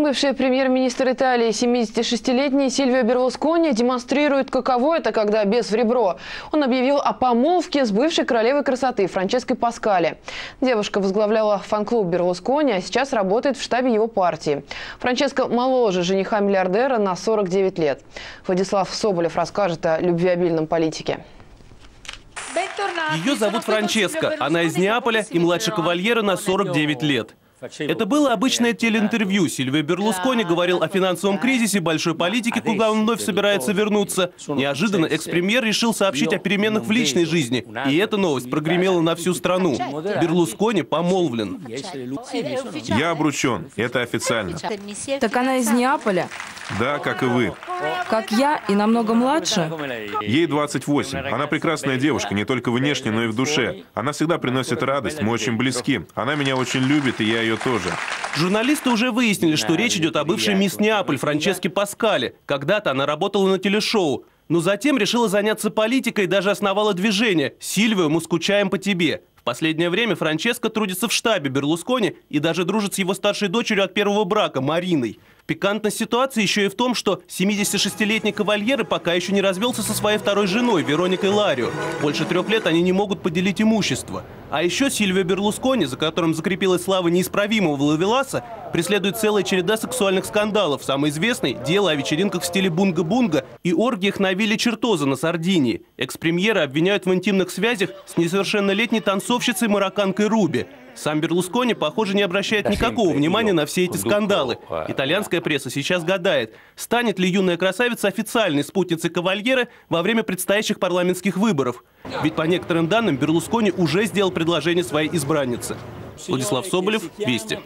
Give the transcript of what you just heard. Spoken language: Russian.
Бывший премьер-министр Италии, 76-летний Сильвио Берлускони, демонстрирует, каково это, когда бес в ребро. Он объявил о помолвке с бывшей королевой красоты Франческой Паскали. Девушка возглавляла фан-клуб Берлускони, а сейчас работает в штабе его партии. Франческа моложе жениха-миллиардера на 49 лет. Владислав Соболев расскажет о любвеобильном политике. Ее зовут Франческа, она из Неаполя и младше кавальера на 49 лет. Это было обычное телеинтервью. Сильвио Берлускони говорил о финансовом кризисе, большой политике, куда он вновь собирается вернуться. Неожиданно экс-премьер решил сообщить о переменах в личной жизни. И эта новость прогремела на всю страну. Берлускони помолвлен. Я обручен. Это официально. Так она из Неаполя? Да, как и вы. Как я и намного младше? Ей 28. Она прекрасная девушка, не только внешне, но и в душе. Она всегда приносит радость, мы очень близки. Она меня очень любит, и я ее тоже. Журналисты уже выяснили, что речь идет о бывшей мисс Неаполь Франческе Паскали. Когда-то она работала на телешоу, но затем решила заняться политикой и даже основала движение «Сильвио, мы скучаем по тебе». В последнее время Франческа трудится в штабе Берлускони и даже дружит с его старшей дочерью от первого брака Мариной. Пикантность ситуации еще и в том, что 76-летний кавальер пока еще не развелся со своей второй женой Вероникой Ларио. Больше 3 лет они не могут поделить имущество. А еще Сильвио Берлускони, за которым закрепилась слава неисправимого ловеласа, преследует целая череда сексуальных скандалов. Самый известный – дело о вечеринках в стиле бунга-бунга и оргиях на вилле Чертоза на Сардинии. Экс-премьера обвиняют в интимных связях с несовершеннолетней танцовщицей-марокканкой Руби. Сам Берлускони, похоже, не обращает никакого внимания на все эти скандалы. Итальянская пресса сейчас гадает, станет ли юная красавица официальной спутницей кавальера во время предстоящих парламентских выборов. Ведь по некоторым данным Берлускони уже сделал предложение своей избраннице. Владислав Соболев, «Вести».